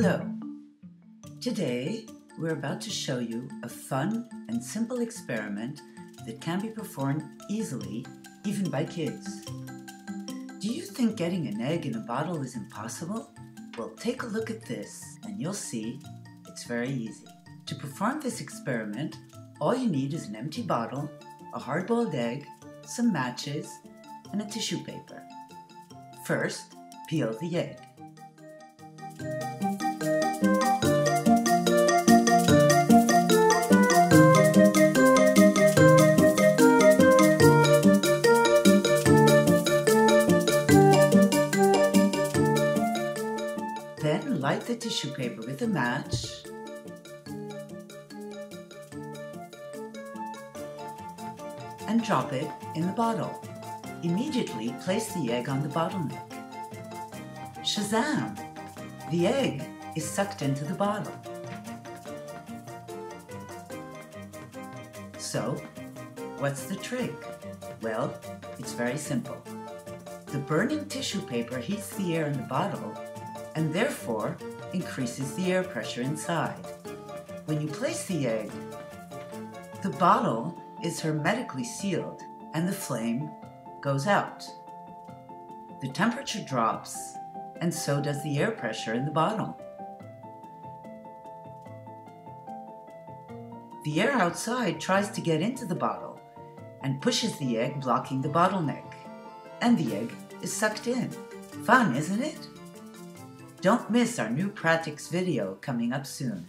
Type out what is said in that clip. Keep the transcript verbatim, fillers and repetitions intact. Hello! Today we're about to show you a fun and simple experiment that can be performed easily, even by kids. Do you think getting an egg in a bottle is impossible? Well, take a look at this and you'll see it's very easy. To perform this experiment, all you need is an empty bottle, a hard-boiled egg, some matches, and a tissue paper. First, peel the egg. Then light the tissue paper with a match and drop it in the bottle. Immediately place the egg on the bottleneck. Shazam! The egg is sucked into the bottle. So, what's the trick? Well, it's very simple. The burning tissue paper heats the air in the bottle and therefore increases the air pressure inside. When you place the egg, the bottle is hermetically sealed and the flame goes out. The temperature drops and so does the air pressure in the bottle. The air outside tries to get into the bottle and pushes the egg, blocking the bottleneck, and the egg is sucked in. Fun, isn't it? Don't miss our new Pratiks video coming up soon.